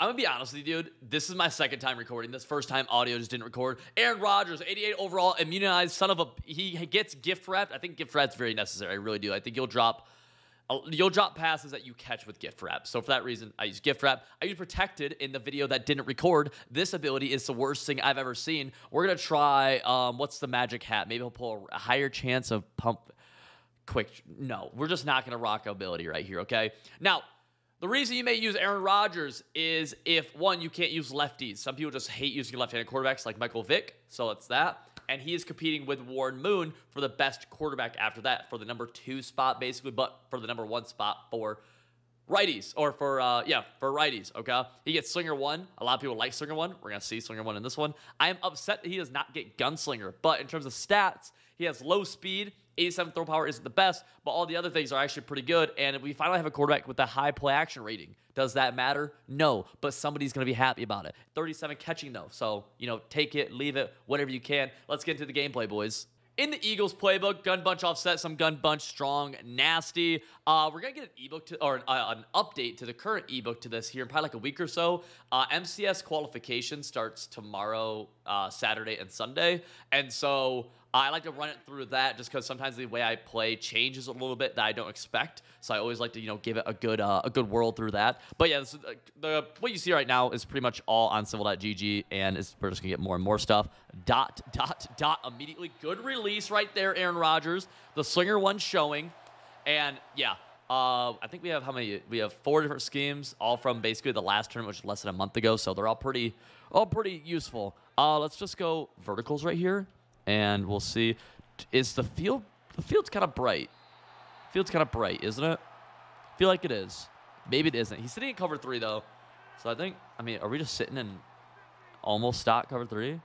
I'm going to be honest with you, dude. This is my second time recording. This first time, audio just didn't record. Aaron Rodgers, 88 overall, immunized, son of a... He gets gift wrapped. I think gift wrapp's very necessary. I really do. I think you'll drop passes that you catch with gift wrap. So for that reason, I use gift wrap. I use protected in the video that didn't record. This ability is the worst thing I've ever seen. We're going to try... what's the magic hat? Maybe he'll pull a higher chance of pump... Quick... No, we're just not going to rock ability right here, okay? Now... The reason you may use Aaron Rodgers is if, one, you can't use lefties. Some people just hate using left-handed quarterbacks like Michael Vick, so it's that. And he is competing with Warren Moon for the best quarterback after that, for the number 2 spot, basically, but for the number 1 spot for righties, or for righties, okay? He gets Slinger 1. A lot of people like Slinger 1. We're going to see Slinger 1 in this one. I am upset that he does not get Gunslinger, but in terms of stats, he has low speed. 87 throw power isn't the best, but all the other things are actually pretty good, and we finally have a quarterback with a high play-action rating. Does that matter? No, but somebody's going to be happy about it. 37 catching, though, so, you know, take it, leave it, whatever you can. Let's get into the gameplay, boys. In the Eagles playbook, gun bunch offset, some gun bunch strong, nasty. We're going to get an ebook to, or an update to the current ebook to this here in probably like a week or so. MCS qualification starts tomorrow, Saturday and Sunday. And so I like to run it through that just because sometimes the way I play changes a little bit that I don't expect. So I always like to, you know, give it a good whirl through that. But yeah, what you see right now is pretty much all on civil.gg, and we're just going to get more and more stuff. .. Immediately. Good release right there, Aaron Rodgers. The Slinger one showing. And yeah, I think we have how many? We have 4 different schemes, all from basically the last tournament, which was less than a month ago. So they're all pretty useful. Let's just go verticals right here. And we'll see. Is the field... The field's kind of bright. Field's kind of bright, isn't it? I feel like it is. Maybe it isn't. He's sitting in cover 3, though. So I think... I mean, are we just sitting in almost stock cover 3?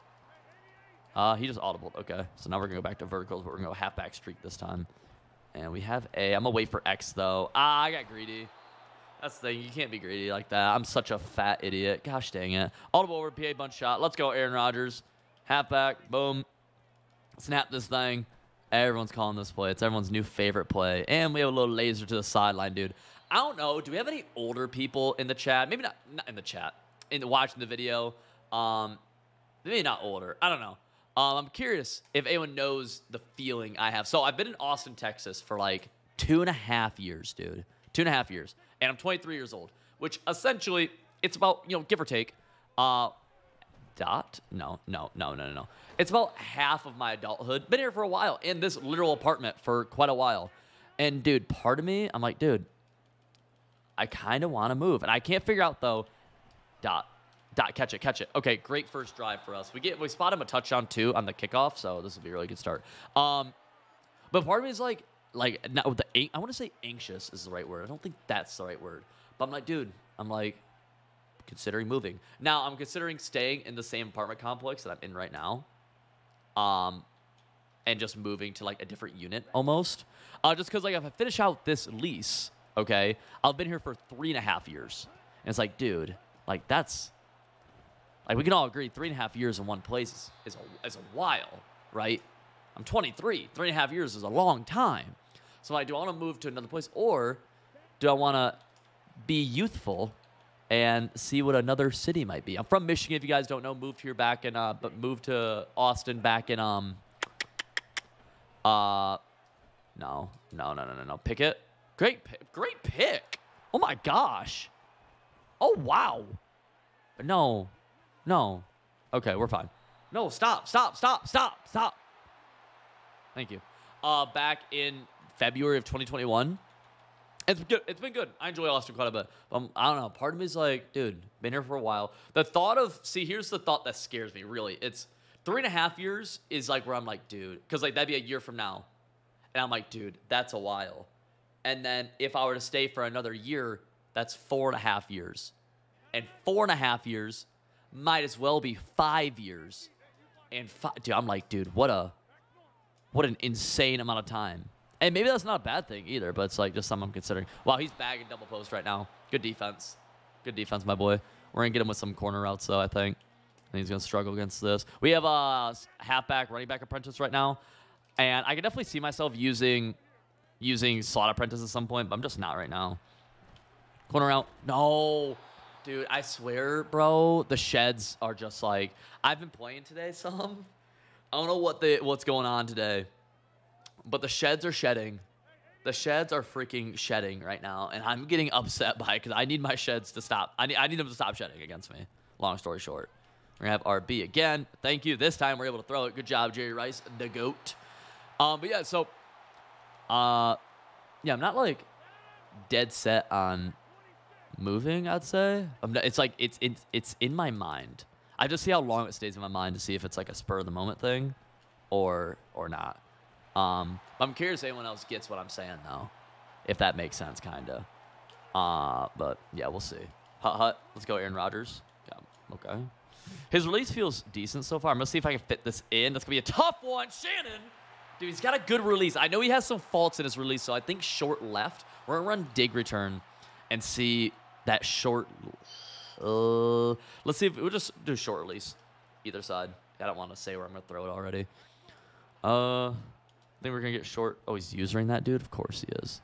He just audibled. Okay. So now we're going to go back to verticals, but we're going to go halfback streak this time. And we have A. I'm going to wait for X, though. I got greedy. That's the thing. You can't be greedy like that. I'm such a fat idiot. Gosh dang it. Audible over PA bunch shot. Let's go, Aaron Rodgers. Halfback. Boom. Snap this thing. Everyone's calling this play. It's everyone's new favorite play. And we have a little laser to the sideline, dude. I don't know. Do we have any older people in the chat? Maybe not in the chat. Watching the video. Maybe not older. I don't know. I'm curious if anyone knows the feeling I have. So I've been in Austin, Texas for like 2.5 years, dude. 2.5 years. And I'm 23 years old, which essentially it's about, you know, give or take. No. It's about half of my adulthood. Been here for a while in this literal apartment for quite a while. And, dude, part of me, I'm like, dude, I kind of want to move. And I can't figure out, though, catch it. Okay, great first drive for us. We spot him a touchdown, too, on the kickoff, so this will be a really good start. But part of me is like not with the I want to say anxious is the right word. I don't think that's the right word. But I'm like, dude, I'm like, considering moving. Now, I'm considering staying in the same apartment complex that I'm in right now, and just moving to like a different unit almost, just because like if I finish out this lease, okay, I've been here for 3.5 years, and it's like, dude, like that's like we can all agree 3.5 years in one place is a while, right? I'm 23. 3.5 years is a long time. So like, do I want to move to another place, or do I want to be youthful and see what another city might be? I'm from Michigan, if you guys don't know. Moved here back in, but moved to Austin back in, no. Pick it. Great pick. Oh my gosh. Oh wow. No. Okay, we're fine. No, stop. Thank you. Back in February of 2021. It's good. It's been good. I enjoy Austin quite a bit. I don't know. Part of me is like, dude, been here for a while. The thought of, see, here's the thought that scares me, really. It's 3.5 years is like where I'm like, dude, because like that'd be a year from now. And I'm like, dude, that's a while. And then if I were to stay for another year, that's 4.5 years. And 4.5 years might as well be 5 years. And dude, I'm like, dude, what an insane amount of time. And maybe that's not a bad thing either, but it's like just something I'm considering. Wow, he's bagging double post right now. Good defense. Good defense, my boy. We're going to get him with some corner routes, though, I think. And he's going to struggle against this. We have a halfback, running back apprentice right now. And I can definitely see myself using slot apprentice at some point, but I'm just not right now. Corner route. No. Dude, I swear, bro, the sheds are just like, I've been playing today some. I don't know what's going on today, but the sheds are shedding. The sheds are freaking shedding right now, and I'm getting upset by it because I need my sheds to stop. I need them to stop shedding against me. Long story short, we're going to have RB again. Thank you. This time we're able to throw it. Good job, Jerry Rice, the GOAT. But yeah, so, yeah, I'm not like dead set on moving, I'd say. It's like it's in my mind. I just see how long it stays in my mind to see if it's like a spur of the moment thing or not. I'm curious if anyone else gets what I'm saying though, if that makes sense, kind of. But yeah, we'll see. Hut. Let's go, Aaron Rodgers. Yeah, okay. His release feels decent so far. I'm gonna see if I can fit this in. That's gonna be a tough one, Shannon. Dude, he's got a good release. I know he has some faults in his release, so I think short left. We're gonna run dig return and see that short. Let's see if we'll just do short release, either side. I don't want to say where I'm gonna throw it already. I think we're gonna get short. Oh, he's using that dude. Of course he is.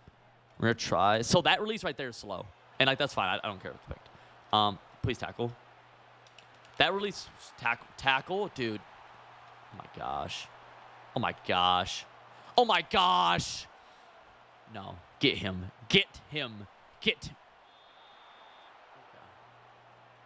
We're gonna try. So that release right there is slow, and like that's fine. I don't care what it's picked. Please tackle. That release tackle, dude. Oh my gosh. Oh my gosh. Oh my gosh. No, get him. Get him. Get him.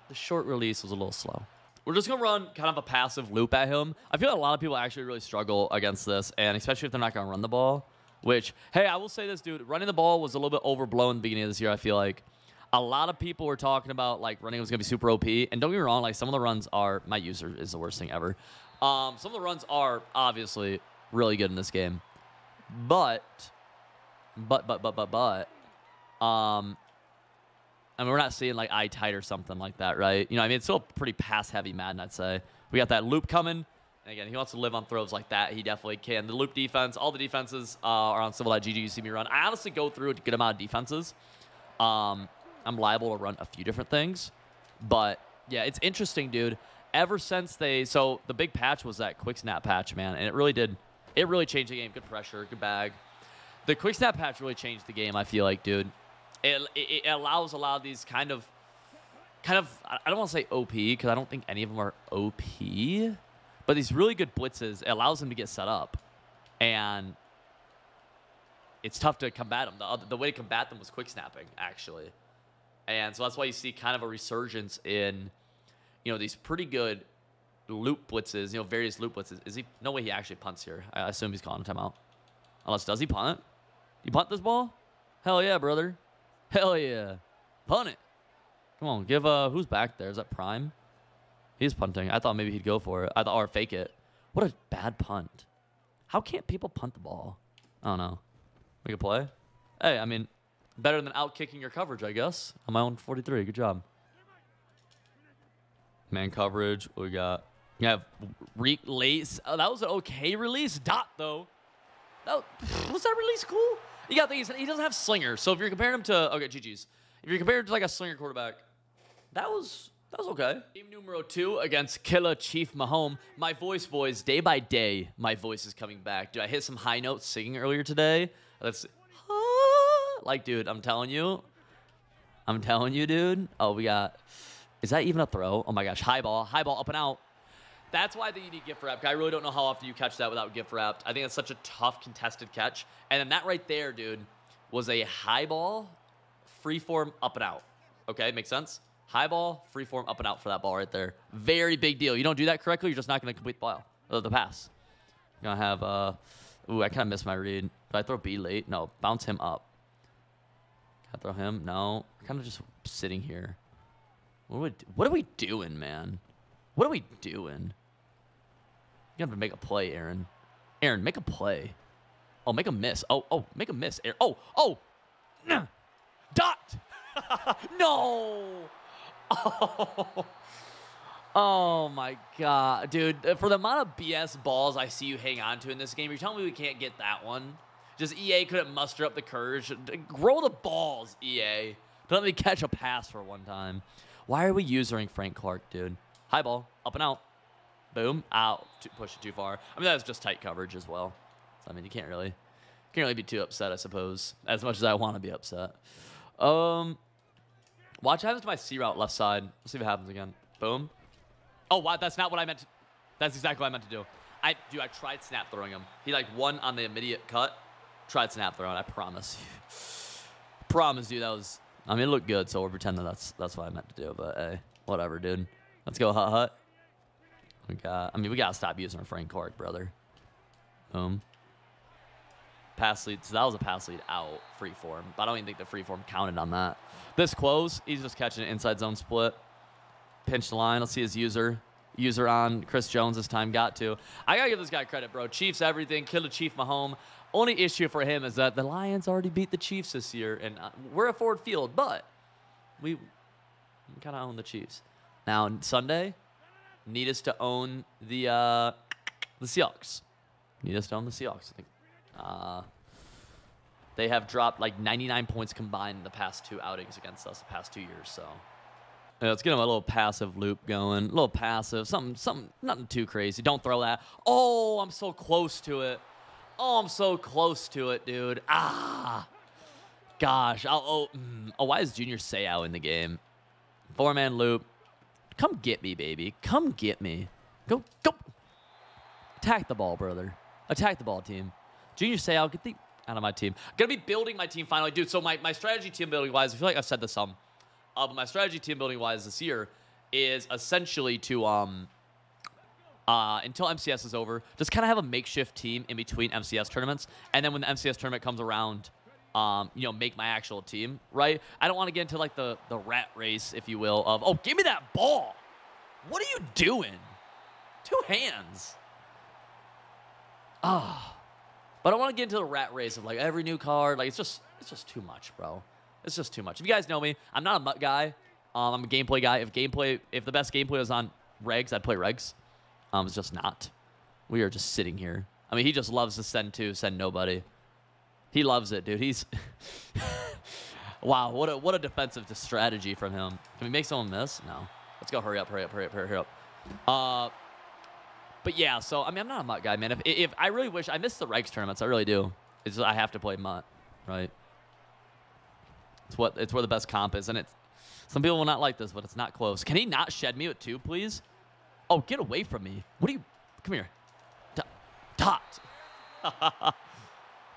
The short release was a little slow. We're just going to run kind of a passive loop at him. I feel like a lot of people actually really struggle against this, and especially if they're not going to run the ball, which, hey, I will say this, dude. Running the ball was a little bit overblown at the beginning of this year, I feel like. A lot of people were talking about, like, running was going to be super OP, and don't get me wrong, like, some of the runs are... My user is the worst thing ever. Some of the runs are obviously really good in this game, but I mean, we're not seeing like eye tight or something like that, right? You know, I mean, it's still pretty pass-heavy Madden, I'd say. We got that loop coming. And again, he wants to live on throws like that. He definitely can. The loop defense, all the defenses are on Civil.GG. You see me run. I honestly go through a good amount of defenses. I'm liable to run a few different things. But, yeah, it's interesting, dude. Ever since they... So, the big patch was that quick snap patch, man. And it really did... It really changed the game. Good pressure. Good bag. The quick snap patch really changed the game, I feel like, dude. It allows a lot of these kind of I don't want to say OP because I don't think any of them are OP, but these really good blitzes, it allows them to get set up, and it's tough to combat them. The way to combat them was quick snapping, actually, and so that's why you see kind of a resurgence in, you know, these pretty good loop blitzes, you know, various loop blitzes. Is he? No way he actually punts here. I assume he's calling a timeout. Unless does he punt? You punt this ball? Hell yeah, brother. Hell yeah. Punt it. Come on, give who's back there? Is that Prime? He's punting. I thought maybe he'd go for it. I thought, or fake it. What a bad punt. How can't people punt the ball? I don't know. We could play? Hey, I mean, better than out kicking your coverage, I guess. On my own 43. Good job. Man coverage. What we got? We have release. Oh, that was an okay release. Dot, though. Oh, was that release cool? You got things. He doesn't have slinger. So if you're comparing him to okay, GG's. If you're comparing him to like a slinger quarterback, that was okay. Game numero 2 against Killer Chief Mahomes. My voice, boys, day by day, my voice is coming back. Dude, I hit some high notes singing earlier today. That's like, dude, I'm telling you, dude. Oh, we got. Is that even a throw? Oh my gosh, high ball, up and out. That's why they need gift wrapped. I really don't know how often you catch that without gift wrapped. I think that's such a tough contested catch. And then that right there, dude, was a high ball, free form, up and out. Okay, makes sense? High ball, free form, up and out for that ball right there. Very big deal. You don't do that correctly, you're just not going to complete the pass. You're going to have, ooh, I kind of missed my read. Did I throw B late? No, bounce him up. Can I throw him? No. We're kind of just sitting here. What are we doing, man? What are we doing? You have to make a play, Aaron. Aaron, make a play. Oh, make a miss. Oh, make a miss, Aaron. Oh. Dot. No. Oh, my God. Dude, for the amount of BS balls I see you hang on to in this game, you're telling me we can't get that one? Just EA couldn't muster up the courage. Grow the balls, EA. Don't let me catch a pass for one time. Why are we usering Frank Clark, dude? High ball. Up and out. Boom. Out. Push it too far. I mean, that was just tight coverage as well. So, I mean, you can't really be too upset, I suppose, as much as I want to be upset. Watch what happens to my C route left side. Let's see what happens again. Boom. Oh, wow, that's not what I meant to... That's exactly what I meant to do. I tried snap throwing him. He, like, won on the immediate cut. Tried snap throwing, I promise you. Promise you, that was... I mean, it looked good, so we'll pretend that that's what I meant to do. But, hey, whatever, dude. Let's go, Hut Hut. We got to stop using our Frank Clark, brother. Boom. Pass lead. So that was a pass lead out, free form. But I don't even think the free form counted on that. This close, he's just catching an inside zone split. Pinch the line. Let's see his user. User on Chris Jones this time. Got to. I got to give this guy credit, bro. Chiefs everything. Killed a Chief Mahomes. Only issue for him is that the Lions already beat the Chiefs this year. And we're at Ford Field, but we kind of own the Chiefs. Now, Sunday, need us to own the Seahawks. Need us to own the Seahawks, I think. They have dropped like 99 points combined in the past two outings against us the past 2 years, so. Yeah, let's get them a little passive loop going. A little passive, something, nothing too crazy. Don't throw that. Oh, I'm so close to it. Oh, I'm so close to it, dude. Ah, gosh. Oh, why is Junior Seau in the game? Four-man loop. Come get me, baby. Come get me. Go. Attack the ball, brother. Attack the ball, team. Junior Seau, get the out of my team. I'm gonna be building my team finally, dude. So my strategy team building wise, I feel like I've said this some, but my strategy team building wise this year is essentially to until MCS is over, just kind of have a makeshift team in between MCS tournaments, and then when the MCS tournament comes around, you know, make my actual team, right? I don't want to get into like the rat race, if you will, of oh, give me that ball. What are you doing? Two hands. Ah. But I don't want to get into the rat race of like every new card. Like it's just too much, bro. It's just too much. If you guys know me, I'm not a MUT guy. I'm a gameplay guy. If the best gameplay was on regs, I'd play regs. It's just not. We are just sitting here. I mean, he just loves to send nobody. He loves it, dude. He's wow. What a defensive strategy from him. Can we make someone miss? No. Let's go. Hurry up. But yeah, so I mean, I'm not a MUT guy, man. If I really wish I missed the Regs tournaments, I really do. It's just, I have to play MUT, right? It's where the best comp is, and it's some people will not like this, but it's not close. Can he not shed me with two, please? Oh, get away from me! What are you? Come here, Tot.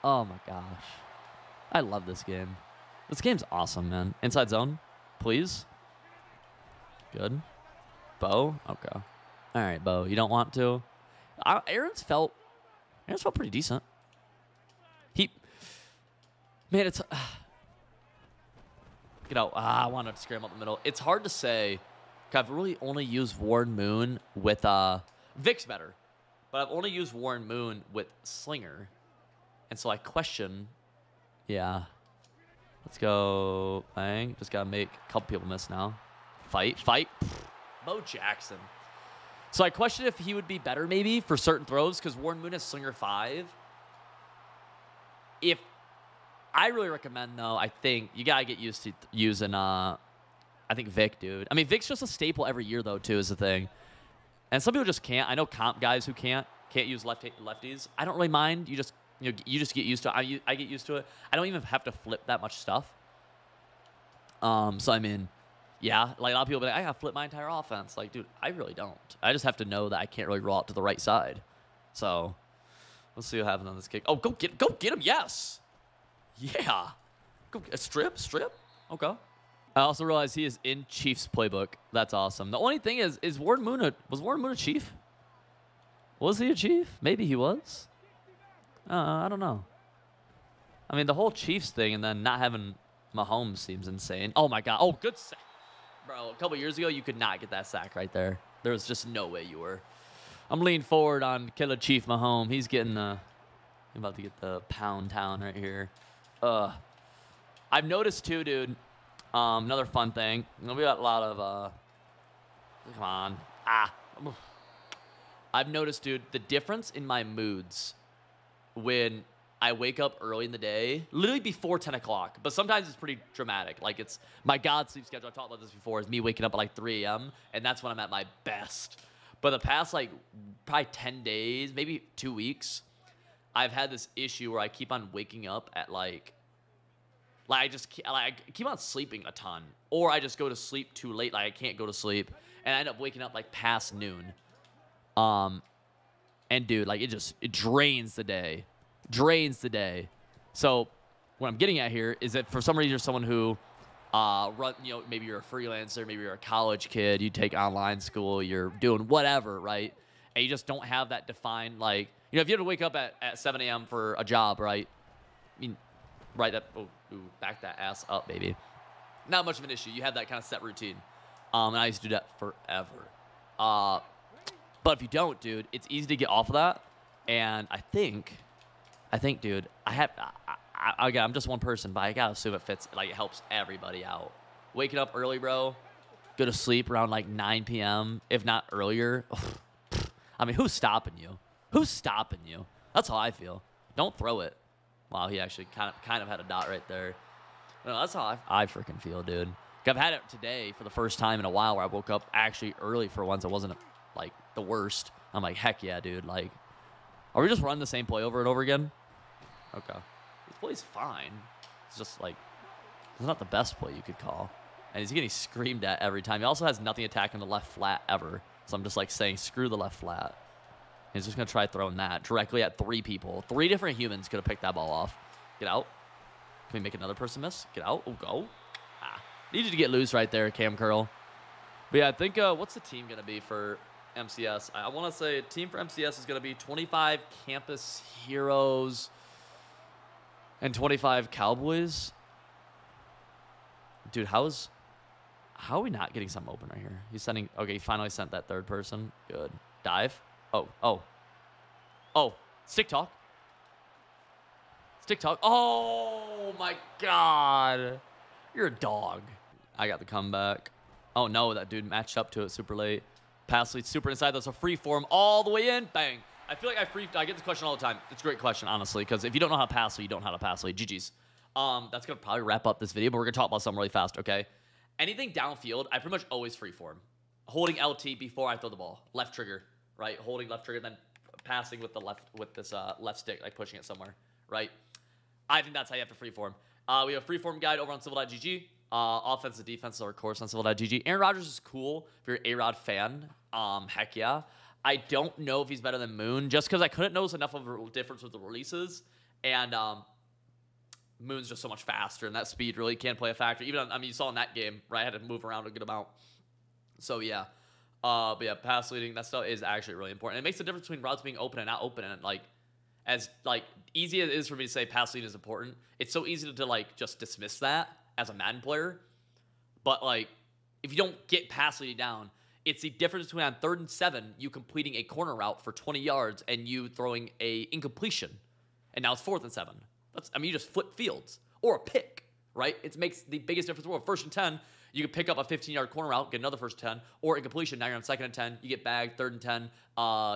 Oh my gosh, I love this game. This game's awesome, man. Inside zone, please. Good. Bow. Okay. All right, Bo, you don't want to. Aaron's felt pretty decent. Man, it's you know, I want to scram up the middle. It's hard to say. I've really only used Warren Moon with Vick's better, but I've only used Warren Moon with Slinger, and so I question. Yeah, let's go. Bang, just gotta make a couple people miss now. Fight, Bo Jackson. So I question if he would be better maybe for certain throws because Warren Moon is Slinger 5. If I really recommend though, I think you gotta get used to using I think Vick, dude. I mean, Vick's just a staple every year though too is the thing, and some people just can't. I know comp guys who can't use lefties. I don't really mind. You just get used to it. I get used to it. I don't even have to flip that much stuff. So I mean. Yeah, like a lot of people be like, I gotta flip my entire offense. Like, dude, I really don't. I just have to know that I can't really roll out to the right side. So, we'll see what happens on this kick. Oh, go get him, yes! Yeah! Go strip? Okay. I also realized he is in Chiefs playbook. That's awesome. The only thing is was Warren Moon a Chief? Was he a Chief? Maybe he was. I don't know. I mean, the whole Chiefs thing and then not having Mahomes seems insane. Oh my god, oh, good sack. Bro, a couple years ago, you could not get that sack right there. There was just no way you were. I'm leaning forward on Killer Chief Mahomes. He's getting the... I'm about to get the pound town right here. I've noticed, too, dude, another fun thing. We got a lot of... come on. I've noticed, dude, the difference in my moods when I wake up early in the day, literally before 10 o'clock, but sometimes it's pretty dramatic. Like, it's my God sleep schedule. I've talked about this before, is me waking up at like 3 a.m., and that's when I'm at my best. But the past, like, probably 10 days, maybe 2 weeks, I've had this issue where I keep on waking up at like Like, I keep on sleeping a ton, or I just go to sleep too late. Like, I can't go to sleep, and I end up waking up like past noon. And dude, like, it drains the day, So what I'm getting at here is that for some reason, you're someone who, you know, maybe you're a freelancer, maybe you're a college kid, you take online school, you're doing whatever, right? And you just don't have that defined, like, you know, if you had to wake up at 7 a.m. for a job, right? I mean, right, that, back that ass up, baby. Not much of an issue. You have that kind of set routine. And I used to do that forever. But if you don't, dude, it's easy to get off of that. And I think, dude, again, I'm just one person, but I gotta assume it fits, like, it helps everybody out. Waking up early, bro. Go to sleep around like 9 p.m., if not earlier. I mean, who's stopping you? Who's stopping you? That's how I feel. Don't throw it. Wow, he actually kind of had a dot right there. No, that's how I freaking feel, dude. I've had it today for the first time in a while where I woke up actually early for once. It wasn't, like, the worst. I'm like, heck yeah, dude. Like, are we just running the same play over and over again? Okay. This play's fine. It's just, like, it's not the best play you could call. And he's getting screamed at every time. He also has nothing attacking the left flat ever. So I'm just, like, saying, screw the left flat. He's just going to try throwing that directly at three people. Three different humans could have picked that ball off. Get out. Can we make another person miss? Get out. Oh, go. Ah. Needed to get loose right there, Cam Curl. But, yeah, I think what's the team going to be for MCS? I want to say a team for MCS is going to be 25 Campus Heroes and 25 Cowboys. Dude, how are we not getting something open right here? He's sending. Okay, he finally sent that third person. Good. Dive. Oh, stick talk. Oh my God, you're a dog. I got the comeback. Oh no, that dude matched up to it super late. Pass lead super inside. That's a free form all the way in. Bang. I feel like I get this question all the time. It's a great question, honestly, because if you don't know how to pass lead, you don't know how to pass lead. GG's. That's gonna probably wrap up this video, but we're gonna talk about something really fast, okay? Anything downfield, I pretty much always free form, holding LT before I throw the ball, left trigger. Right, holding left trigger, then passing with the left stick, like pushing it somewhere. Right, I think that's how you have to freeform. We have a freeform guide over on Civil.gg. Offensive defenses are of course on Civil.gg. Aaron Rodgers is cool if you're an A-Rod fan. Heck yeah. I don't know if he's better than Moon, just because I couldn't notice enough of a difference with the releases, and Moon's just so much faster, and that speed really can play a factor. Even on, I mean, you saw in that game, right? I had to move around a good amount. So yeah. But yeah, pass leading, that stuff is actually really important. And it makes the difference between routes being open and not open. And like, as like easy as it is for me to say pass lead is important, it's so easy to like just dismiss that as a Madden player. But like, if you don't get pass lead down, it's the difference between on 3rd and 7, you completing a corner route for 20 yards and you throwing a incompletion, and now it's 4th and 7. That's, I mean, you just flip fields or a pick, right? It makes the biggest difference in the world. 1st and 10. You can pick up a 15-yard corner route, get another 1st and 10, or incompletion. Now you're on 2nd and 10. You get bagged 3rd and 10.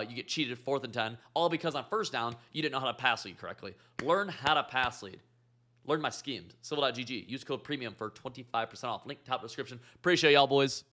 You get cheated 4th and 10, all because on 1st down, you didn't know how to pass lead correctly. Learn how to pass lead. Learn my schemes. Civil.gg. Use code premium for 25% off. Link top description. Appreciate y'all, boys.